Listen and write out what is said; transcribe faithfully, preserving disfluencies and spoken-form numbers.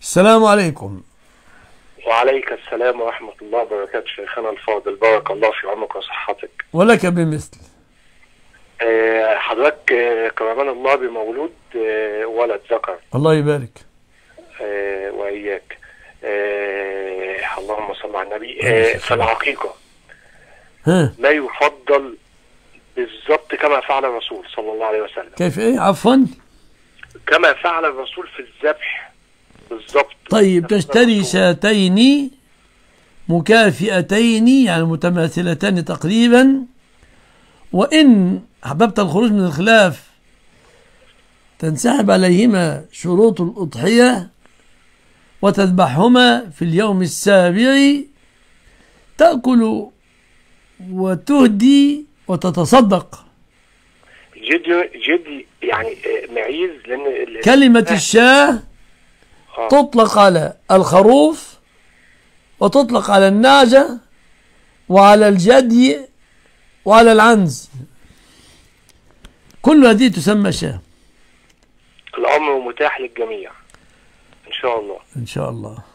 السلام عليكم. وعليك السلام ورحمة الله وبركاته شيخنا الفاضل، بارك الله في عمرك وصحتك. ولك بمثل. أه حضرتك كرمان الله بمولود أه ولد ذكر. الله يبارك. أه وإياك. أه اللهم صل على النبي. أه في الحقيقة ما يفضل بالظبط كما فعل الرسول صلى الله عليه وسلم. كيف إيه؟ عفوا. كما فعل الرسول في الذبح بالظبط. طيب تشتري شاتين مكافئتين يعني متماثلتان تقريبا، وإن أحببت الخروج من الخلاف تنسحب عليهما شروط الأضحية وتذبحهما في اليوم السابع، تأكل وتهدي وتتصدق. جدي جدي يعني معيز، لأن كلمة الشاه تطلق على الخروف وتطلق على النعجة وعلى الجدي وعلى العنز، كل هذه تسمى شاه. الأمر متاح للجميع إن شاء الله. إن شاء الله.